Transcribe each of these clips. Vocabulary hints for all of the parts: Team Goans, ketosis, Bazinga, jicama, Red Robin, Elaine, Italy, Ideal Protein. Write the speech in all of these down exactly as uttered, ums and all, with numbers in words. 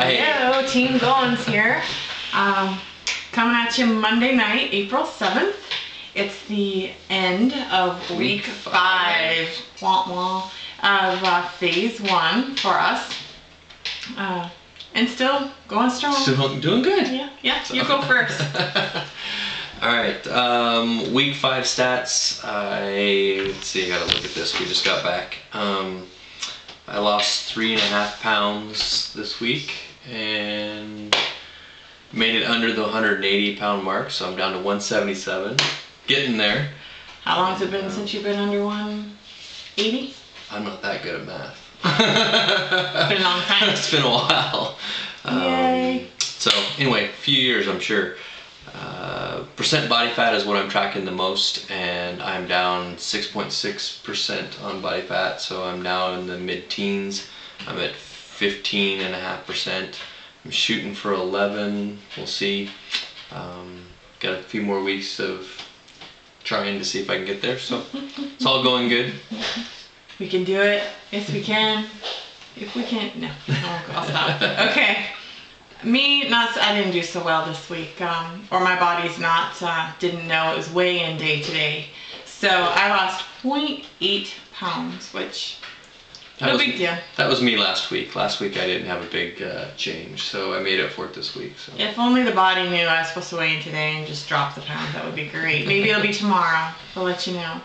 Hi. Hello, Team Goans here. Um, coming at you Monday night, April seventh. It's the end of week, week five, five. Wah, wah, of uh, phase one for us. Uh, and still going strong. Still doing good. Yeah, yeah. So. You go first. All right, um, week five stats. I, let's see, I gotta look at this. We just got back. Um, I lost three and a half pounds this week and made it under the one hundred eighty pound mark, so I'm down to one seventy-seven. Getting there. How long has it been um, since you've been under one eighty? I'm not that good at math. It's been a long time. It's been a while. Um, Yay. So, anyway, a few years, I'm sure. Uh, percent body fat is what I'm tracking the most, and I'm down six point six percent on body fat, so I'm now in the mid-teens. I'm at fifteen and a half percent. I'm shooting for eleven. We'll see. Um, got a few more weeks of trying to see if I can get there, so it's all going good. We can do it. Yes, we can. If we can't, no, I'll, I'll stop. Okay. Me, not. I didn't do so well this week, um, or my body's not, uh, didn't know it was weigh-in day today. So I lost zero point eight pounds, which, that no was, big deal. That was me last week. Last week I didn't have a big uh, change, so I made up for it this week. So. If only the body knew I was supposed to weigh in today and just drop the pound, that would be great. Maybe it'll be tomorrow. I'll let you know.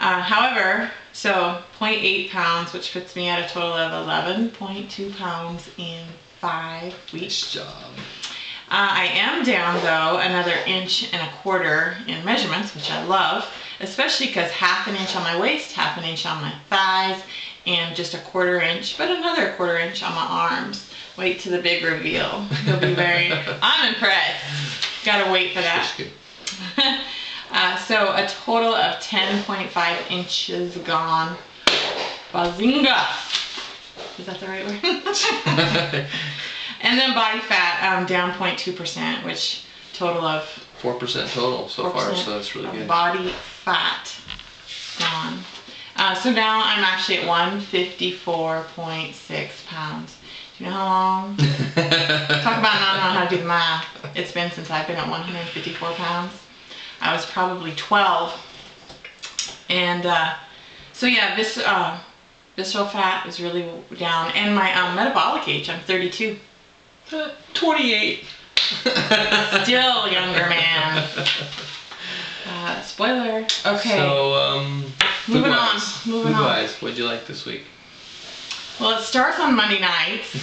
Uh, however, so zero point eight pounds, which puts me at a total of eleven point two pounds in five weeks. Nice job. Uh, I am down though another inch and a quarter in measurements, which I love, especially because half an inch on my waist, half an inch on my thighs, and just a quarter inch, but another quarter inch on my arms. Wait to the big reveal. You'll be very, I'm impressed. Gotta wait for that. uh, so a total of ten point five inches gone. Bazinga! Is that the right word? And then body fat, um, down zero point two percent, which total of four percent total so far, so that's really good. Body fat gone. Uh, so now I'm actually at one fifty-four point six pounds. Do you know how long? Talk about not knowing how to do the math. It's been since I've been at one hundred fifty-four pounds. I was probably twelve. And uh, so yeah, this. Uh, Visceral fat is really down, and my um, metabolic age, I'm thirty-two. Uh, twenty-eight. Still younger, man. Uh, spoiler. Okay. So, um, moving on. Moving on. What'd you like this week? Well, it starts on Monday nights.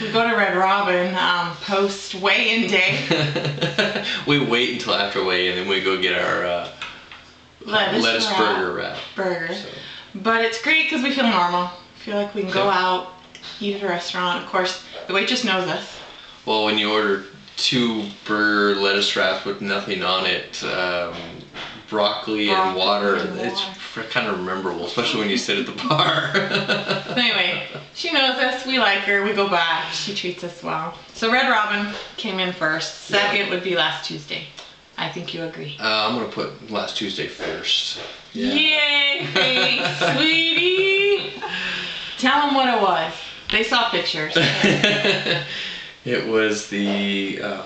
We go to Red Robin um, post weigh-in day. We wait until after weigh-in, and then we go get our uh, lettuce, lettuce wrap. burger wrap. Burger. So. But it's great because we feel normal. We feel like we can go out, eat at a restaurant. Of course, the waitress knows us. Well, when you order two burger lettuce wraps with nothing on it, um, broccoli, broccoli and water, and water. It's kind of memorable, especially when you sit at the bar. So anyway, she knows us. We like her. We go back. She treats us well. So Red Robin came in first. Second yeah. would be last Tuesday. I think you agree. Uh, I'm going to put last Tuesday first. Yeah. Yay, thanks, sweetie. Tell them what it was. They saw pictures. It was the um,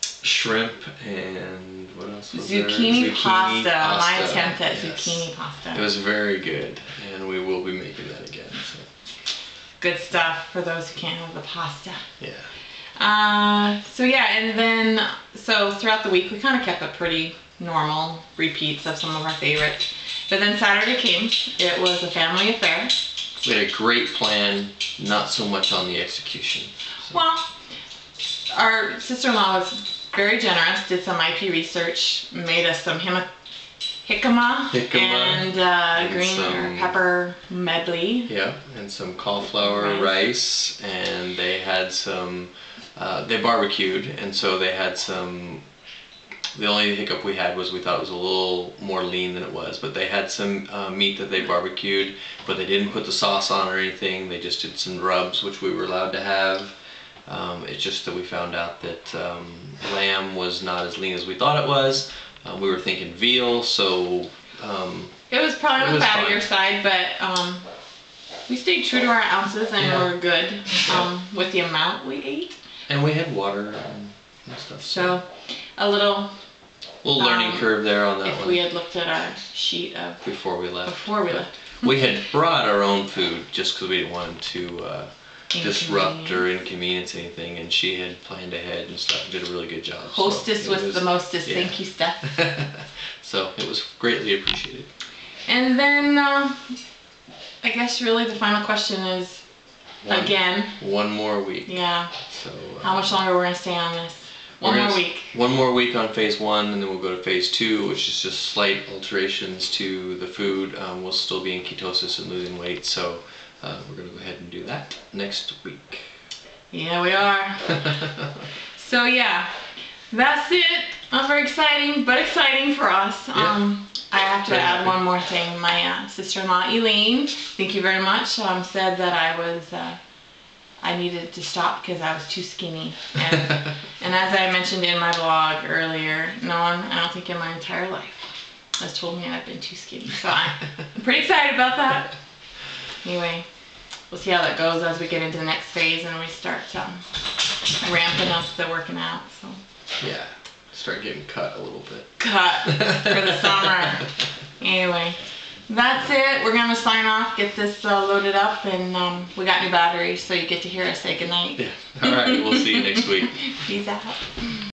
shrimp and what else was there? Zucchini, zucchini pasta. pasta. My attempt at yes. zucchini pasta. It was very good, and we will be making that again. So. Good stuff for those who can't have the pasta. Yeah. Uh, so yeah, and then, so throughout the week we kind of kept it pretty normal, repeats of some of our favorites. But then Saturday came, it was a family affair. We had a great plan, not so much on the execution. So. Well, our sister-in-law was very generous, did some I P research, made us some hima, jicama, jicama and, uh, and green some, pepper medley. Yeah, and some cauliflower rice, rice and they had some... Uh, they barbecued, and so they had some, the only hiccup we had was we thought it was a little more lean than it was, but they had some uh, meat that they barbecued, but they didn't put the sauce on or anything. They just did some rubs, which we were allowed to have. Um, it's just that we found out that um, lamb was not as lean as we thought it was. Uh, we were thinking veal, so... Um, it was probably on the fattier side, but um, We stayed true to our ounces, and yeah. we were good um, with the amount we ate. And we had water and stuff. So a little... A little learning um, curve there on that if one. If we had looked at our sheet of... Before we left. Before we but left. We had brought our own food just because we didn't want to uh, disrupt or inconvenience anything. And she had planned ahead and stuff and did a really good job. Hostess so was, was the mostest. Yeah. Thank you, Steph. So it was greatly appreciated. And then uh, I guess really the final question is, one, again... One more week. Yeah. So uh, how much longer we're going to stay on this? One more week. One more week on phase one, and then we'll go to phase two, which is just slight alterations to the food. Um, we'll still be in ketosis and losing weight, so uh, we're going to go ahead and do that next week. Yeah, we are. So yeah, that's it. Not very exciting, but exciting for us. Yeah. Um, I have to very add happy. one more thing. My uh, sister-in-law, Elaine, thank you very much, um, said that I was... Uh, I needed to stop because I was too skinny. And, and as I mentioned in my blog earlier, no one, I don't think in my entire life, has told me I've been too skinny. So I'm pretty excited about that. Anyway, we'll see how that goes as we get into the next phase and we start um, ramping up the working out. So yeah, start getting cut a little bit. Cut for the summer. Anyway. That's it. We're going to sign off, get this uh, loaded up, and um, we got new batteries, so you get to hear us say goodnight. Yeah. All right. We'll see you next week. Peace out.